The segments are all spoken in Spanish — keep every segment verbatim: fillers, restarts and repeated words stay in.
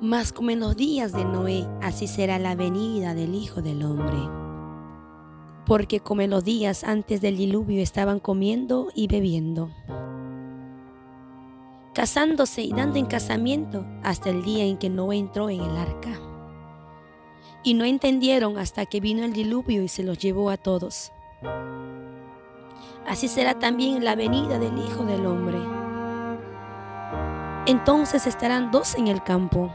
Mas como en los días de Noé, así será la venida del Hijo del Hombre. Porque como en los días antes del diluvio estaban comiendo y bebiendo, casándose y dando en casamiento, hasta el día en que Noé entró en el arca. Y no entendieron hasta que vino el diluvio y se los llevó a todos. Así será también la venida del Hijo del Hombre. Entonces estarán dos en el campo.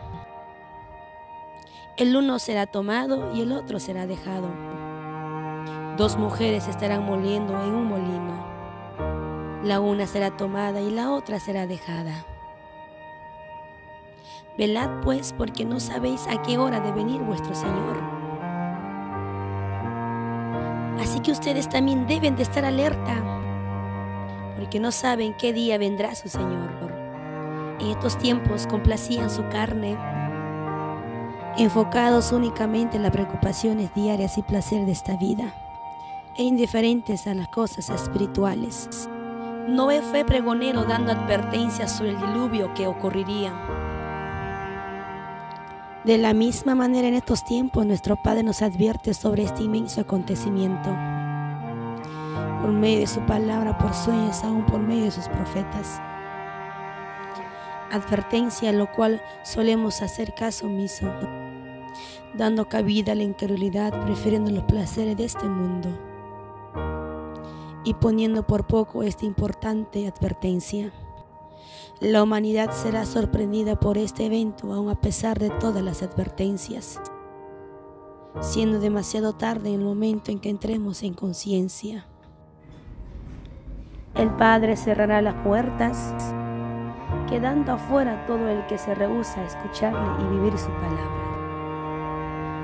El uno será tomado y el otro será dejado. Dos mujeres estarán moliendo en un molino. La una será tomada y la otra será dejada. Velad pues, porque no sabéis a qué hora de venir vuestro Señor. Así que ustedes también deben de estar alerta, porque no saben qué día vendrá su Señor. En estos tiempos complacían su carne, enfocados únicamente en las preocupaciones diarias y placer de esta vida, e indiferentes a las cosas espirituales. Noé fue pregonero dando advertencias sobre el diluvio que ocurriría. De la misma manera, en estos tiempos nuestro Padre nos advierte sobre este inmenso acontecimiento, por medio de su palabra, por sueños, aún por medio de sus profetas. Advertencia a lo cual solemos hacer caso omiso, dando cabida a la incredulidad, prefiriendo los placeres de este mundo, y poniendo por poco esta importante advertencia. La humanidad será sorprendida por este evento, aun a pesar de todas las advertencias, siendo demasiado tarde en el momento en que entremos en conciencia. El Padre cerrará las puertas, quedando afuera todo el que se rehúsa a escucharle y vivir su palabra.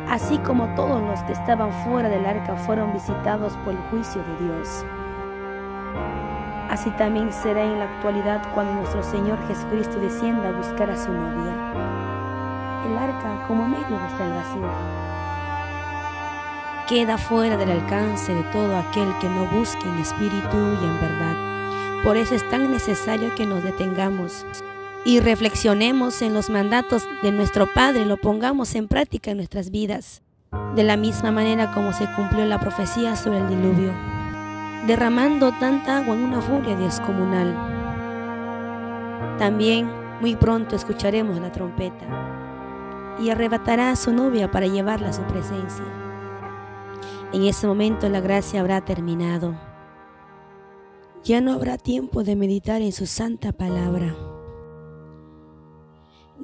Así como todos los que estaban fuera del arca fueron visitados por el juicio de Dios, así también será en la actualidad cuando nuestro Señor Jesucristo descienda a buscar a su novia, el arca como medio de salvación. Queda fuera del alcance de todo aquel que no busque en espíritu y en verdad. Por eso es tan necesario que nos detengamos y reflexionemos en los mandatos de nuestro Padre y lo pongamos en práctica en nuestras vidas, de la misma manera como se cumplió la profecía sobre el diluvio, derramando tanta agua en una furia descomunal. También muy pronto escucharemos la trompeta y arrebatará a su novia para llevarla a su presencia. En ese momento la gracia habrá terminado. Ya no habrá tiempo de meditar en su santa palabra,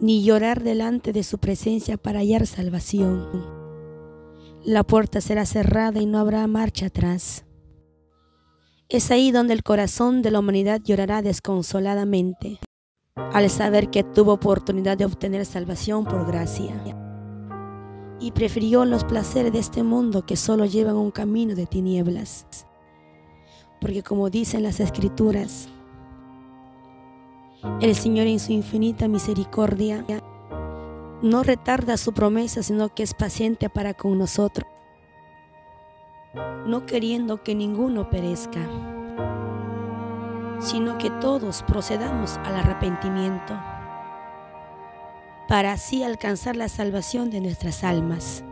ni llorar delante de su presencia para hallar salvación. La puerta será cerrada y no habrá marcha atrás. Es ahí donde el corazón de la humanidad llorará desconsoladamente, al saber que tuvo oportunidad de obtener salvación por gracia, y prefirió los placeres de este mundo que solo llevan un camino de tinieblas. Porque como dicen las Escrituras, el Señor en su infinita misericordia no retarda su promesa, sino que es paciente para con nosotros, no queriendo que ninguno perezca, sino que todos procedamos al arrepentimiento, para así alcanzar la salvación de nuestras almas.